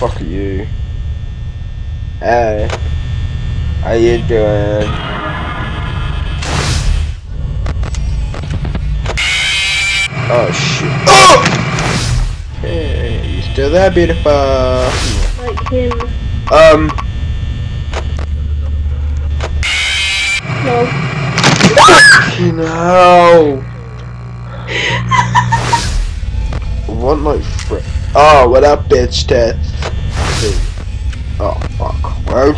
fuck are you? Hey, how you doing? Oh shit. Oh! Hey, you still there, beautiful? Like him. No. Fucking hell! I want my friend. Oh, what up, bitch, Ted? Oh, fuck. Where are you?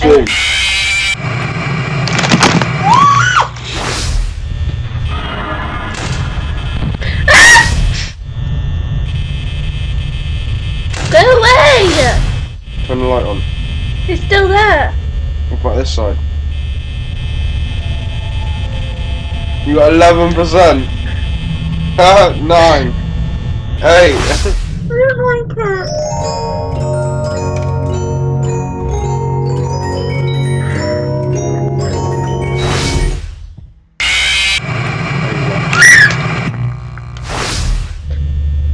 Go away! Turn the light on. It's still there. What about this side? You got 11%. 9. 8. I don't like it.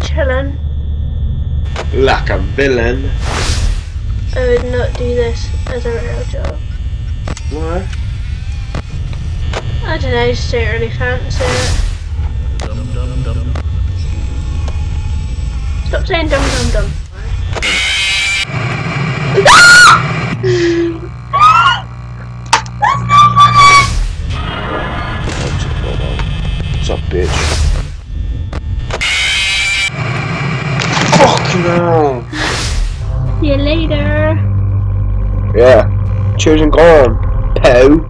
Chillin'. Like a villain. I would not do this as a real job. Why? I don't know, I just don't really fancy it. Dum-dum-dum. Stop saying dum-dum-dum. That's not funny! What's up, bitch? Fucking hell! See you later! Yeah, children gone, pal.